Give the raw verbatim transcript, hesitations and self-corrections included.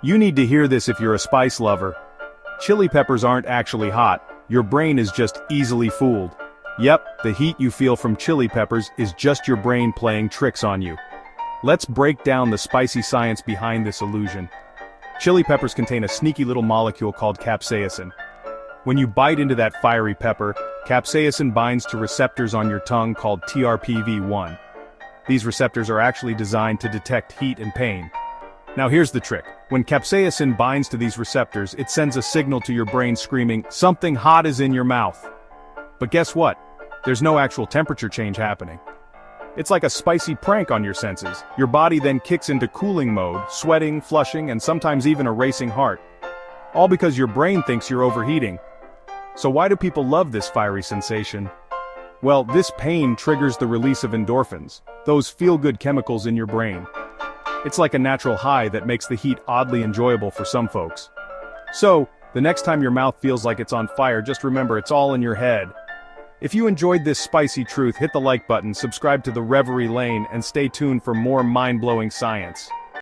You need to hear this if you're a spice lover. Chili peppers aren't actually hot, your brain is just easily fooled. Yep, the heat you feel from chili peppers is just your brain playing tricks on you. Let's break down the spicy science behind this illusion. Chili peppers contain a sneaky little molecule called capsaicin. When you bite into that fiery pepper, capsaicin binds to receptors on your tongue called T R P V one. These receptors are actually designed to detect heat and pain. Now here's the trick. When capsaicin binds to these receptors, it sends a signal to your brain screaming, "Something hot is in your mouth." But guess what? There's no actual temperature change happening. It's like a spicy prank on your senses. Your body then kicks into cooling mode, sweating, flushing, and sometimes even a racing heart. All because your brain thinks you're overheating. So why do people love this fiery sensation? Well, this pain triggers the release of endorphins, those feel-good chemicals in your brain. It's like a natural high that makes the heat oddly enjoyable for some folks. So, the next time your mouth feels like it's on fire, just remember it's all in your head. If you enjoyed this spicy truth, hit the like button, subscribe to The Reverie Lane, and stay tuned for more mind-blowing science.